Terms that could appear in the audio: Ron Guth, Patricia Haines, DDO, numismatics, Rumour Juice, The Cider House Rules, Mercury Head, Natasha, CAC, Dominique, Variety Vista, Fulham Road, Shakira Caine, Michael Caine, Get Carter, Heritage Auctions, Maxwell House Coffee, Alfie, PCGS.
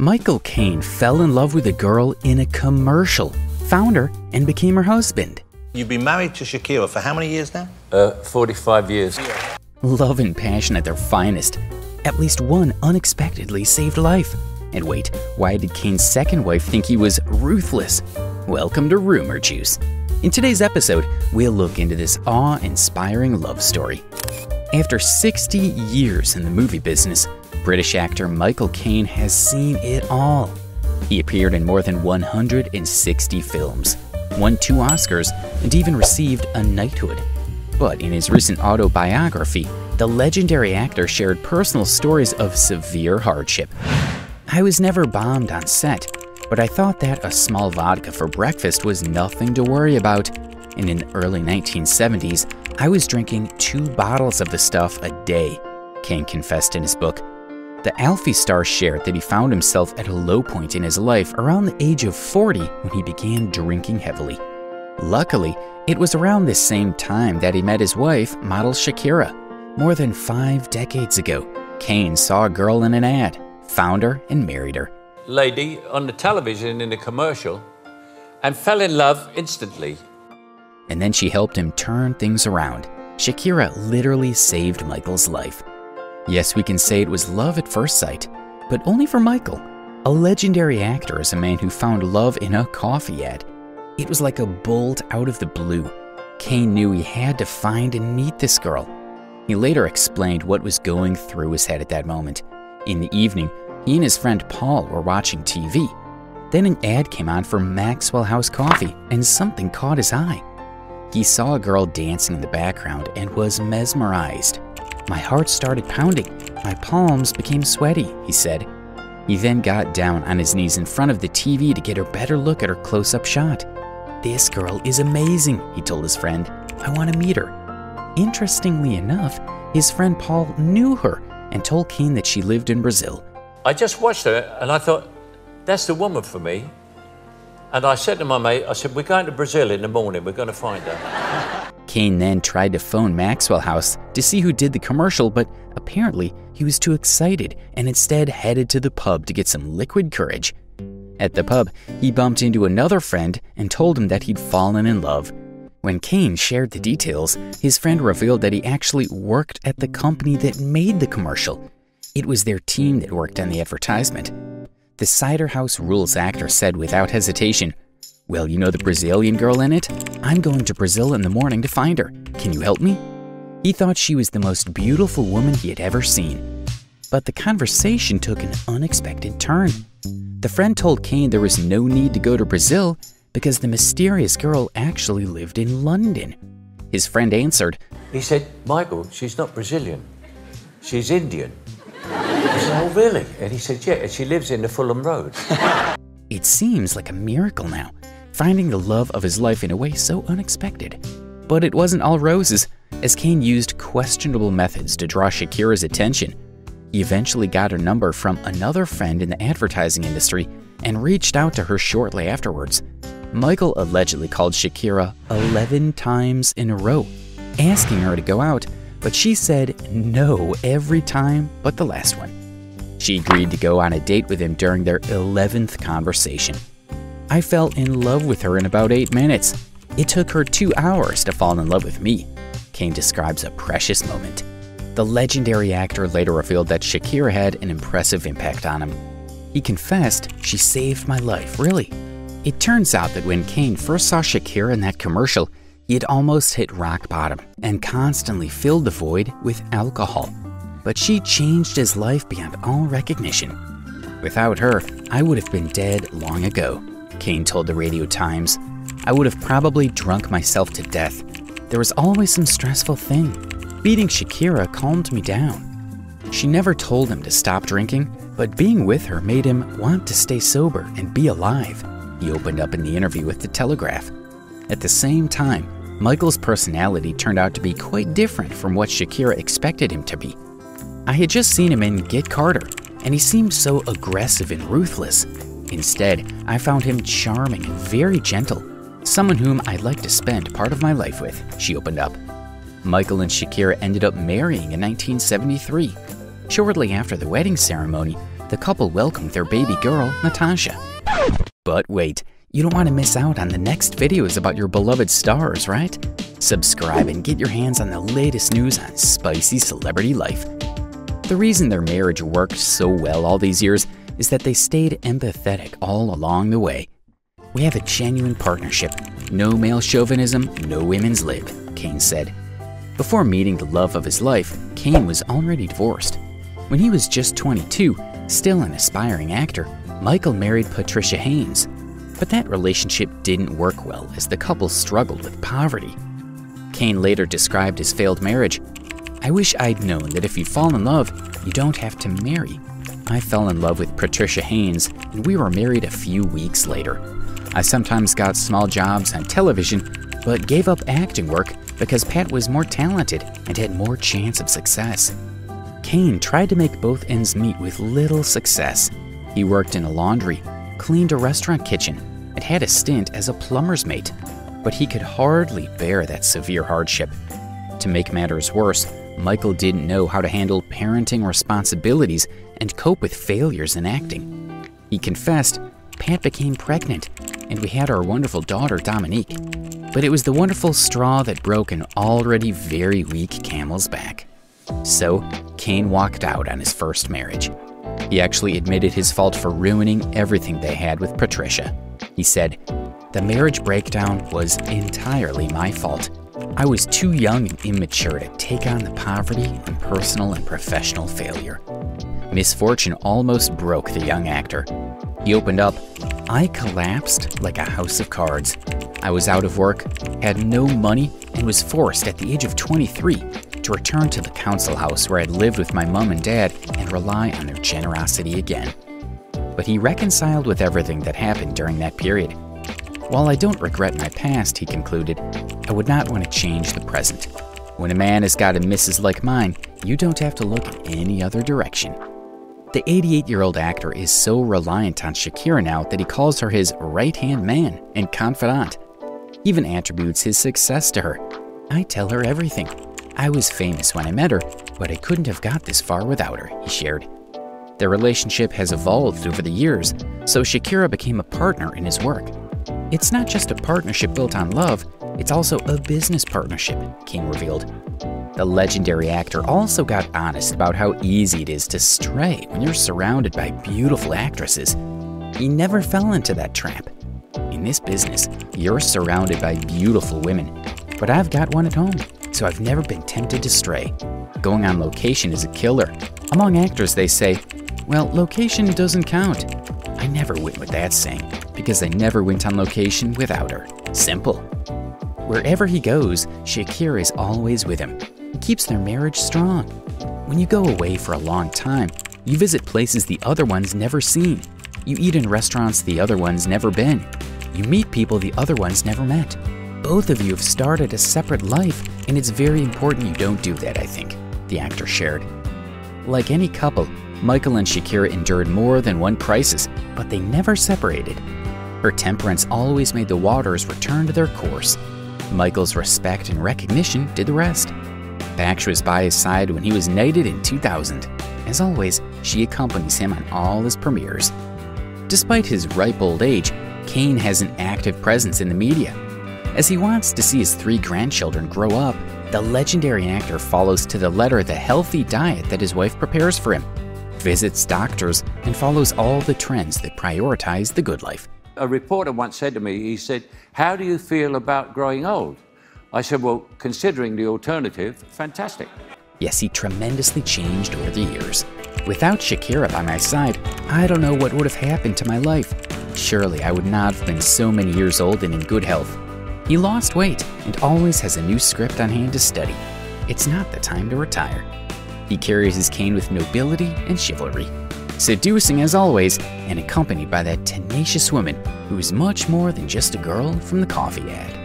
Michael Caine fell in love with a girl in a commercial, found her, and became her husband. You've been married to Shakira for how many years now? 45 years. Love and passion at their finest. At least one unexpectedly saved life. And wait, why did Caine's second wife think he was ruthless? Welcome to Rumour Juice. In today's episode, we'll look into this awe-inspiring love story. After 60 years in the movie business, British actor Michael Caine has seen it all. He appeared in more than 160 films, won 2 Oscars, and even received a knighthood. But in his recent autobiography, the legendary actor shared personal stories of severe hardship. I was never bombed on set, but I thought that a small vodka for breakfast was nothing to worry about. And in the early 1970s, I was drinking 2 bottles of the stuff a day, Caine confessed in his book. The Alfie star shared that he found himself at a low point in his life around the age of 40 when he began drinking heavily. Luckily, it was around this same time that he met his wife, model Shakira. More than 5 decades ago, Caine saw a girl in an ad, found her, and married her. Lady on the television in a commercial and fell in love instantly. And then she helped him turn things around. Shakira literally saved Michael's life. Yes, we can say it was love at first sight, but only for Michael. A legendary actor is a man who found love in a coffee ad. It was like a bolt out of the blue. Caine knew he had to find and meet this girl. He later explained what was going through his head at that moment. In the evening, he and his friend Paul were watching TV. Then an ad came on for Maxwell House Coffee, and something caught his eye. He saw a girl dancing in the background and was mesmerized. My heart started pounding. My palms became sweaty, he said. He then got down on his knees in front of the TV to get a better look at her close-up shot. This girl is amazing, he told his friend. I want to meet her. Interestingly enough, his friend Paul knew her and told Caine that she lived in Brazil. I just watched her and I thought, that's the woman for me. And I said to my mate, I said, we're going to Brazil in the morning, we're going to find her. Caine then tried to phone Maxwell House to see who did the commercial, but apparently he was too excited and instead headed to the pub to get some liquid courage. At the pub, he bumped into another friend and told him that he'd fallen in love. When Caine shared the details, his friend revealed that he actually worked at the company that made the commercial. It was their team that worked on the advertisement. The Cider House Rules actor said without hesitation, well, you know the Brazilian girl in it? I'm going to Brazil in the morning to find her. Can you help me? He thought she was the most beautiful woman he had ever seen. But the conversation took an unexpected turn. The friend told Caine there was no need to go to Brazil because the mysterious girl actually lived in London. His friend answered, he said, Michael, she's not Brazilian, she's Indian. I said, oh, really? And he said, yeah, and she lives in the Fulham Road. It seems like a miracle now, finding the love of his life in a way so unexpected. But it wasn't all roses, as Caine used questionable methods to draw Shakira's attention. He eventually got her number from another friend in the advertising industry and reached out to her shortly afterwards. Michael allegedly called Shakira 11 times in a row, asking her to go out, but she said no every time but the last one. She agreed to go on a date with him during their 11th conversation. I fell in love with her in about 8 minutes. It took her 2 hours to fall in love with me. Caine describes a precious moment. The legendary actor later revealed that Shakira had an impressive impact on him. He confessed, she saved my life, really. It turns out that when Caine first saw Shakira in that commercial, he had almost hit rock bottom and constantly filled the void with alcohol. But she changed his life beyond all recognition. Without her, I would have been dead long ago, Caine told the Radio Times. I would have probably drunk myself to death. There was always some stressful thing. Beating Shakira calmed me down. She never told him to stop drinking, but being with her made him want to stay sober and be alive, he opened up in the interview with The Telegraph. At the same time, Michael's personality turned out to be quite different from what Shakira expected him to be. I had just seen him in Get Carter, and he seemed so aggressive and ruthless. Instead, I found him charming and very gentle, someone whom I'd like to spend part of my life with, she opened up. Michael and Shakira ended up marrying in 1973. Shortly after the wedding ceremony, the couple welcomed their baby girl, Natasha. But wait, you don't want to miss out on the next videos about your beloved stars, right? Subscribe and get your hands on the latest news on spicy celebrity life. The reason their marriage worked so well all these years is that they stayed empathetic all along the way. "We have a genuine partnership. No male chauvinism, no women's lib," Caine said. Before meeting the love of his life, Caine was already divorced. When he was just 22, still an aspiring actor, Michael married Patricia Haines. But that relationship didn't work well as the couple struggled with poverty. Caine later described his failed marriage. "I wish I'd known that if you fall in love, you don't have to marry. I fell in love with Patricia Haines and we were married a few weeks later. I sometimes got small jobs on television, but gave up acting work because Pat was more talented and had more chance of success." Caine tried to make both ends meet with little success. He worked in a laundry, cleaned a restaurant kitchen, and had a stint as a plumber's mate, but he could hardly bear that severe hardship. To make matters worse, Michael didn't know how to handle parenting responsibilities and cope with failures in acting. He confessed, "Pat became pregnant, and we had our wonderful daughter, Dominique. But it was the wonderful straw that broke an already very weak camel's back." So, Caine walked out on his first marriage. He actually admitted his fault for ruining everything they had with Patricia. He said, "The marriage breakdown was entirely my fault. I was too young and immature to take on the poverty and personal and professional failure." Misfortune almost broke the young actor. He opened up, "I collapsed like a house of cards. I was out of work, had no money, and was forced at the age of 23 to return to the council house where I'd lived with my mom and dad and rely on their generosity again." But he reconciled with everything that happened during that period. "While I don't regret my past," he concluded, "I would not want to change the present. When a man has got a missus like mine, you don't have to look in any other direction." The 88-year-old actor is so reliant on Shakira now that he calls her his right-hand man and confidant. He even attributes his success to her. "I tell her everything. I was famous when I met her, but I couldn't have got this far without her," he shared. Their relationship has evolved over the years, so Shakira became a partner in his work. "It's not just a partnership built on love, it's also a business partnership," Caine revealed. The legendary actor also got honest about how easy it is to stray when you're surrounded by beautiful actresses. He never fell into that trap. "In this business, you're surrounded by beautiful women, but I've got one at home, so I've never been tempted to stray. Going on location is a killer. Among actors, they say, 'Well, location doesn't count.' I never went with that saying, because I never went on location without her. Simple." Wherever he goes, Shakira is always with him. It keeps their marriage strong. When you go away for a long time, you visit places the other one's never seen. You eat in restaurants the other one's never been. You meet people the other one's never met. Both of you have started a separate life, and it's very important you don't do that, I think, the actor shared. Like any couple, Michael and Shakira endured more than one crisis, but they never separated. Her temperance always made the waters return to their course. Michael's respect and recognition did the rest. Patricia was by his side when he was knighted in 2000. As always, she accompanies him on all his premieres. Despite his ripe old age, Caine has an active presence in the media. As he wants to see his 3 grandchildren grow up, the legendary actor follows to the letter the healthy diet that his wife prepares for him, visits doctors, and follows all the trends that prioritize the good life. A reporter once said to me, he said, "How do you feel about growing old?" I said, "Well, considering the alternative, fantastic." Yes, he tremendously changed over the years. "Without Shakira by my side, I don't know what would have happened to my life. Surely I would not have been so many years old and in good health." He lost weight and always has a new script on hand to study. It's not the time to retire. He carries his cane with nobility and chivalry, seducing as always and accompanied by that tenacious woman who is much more than just a girl from the coffee ad.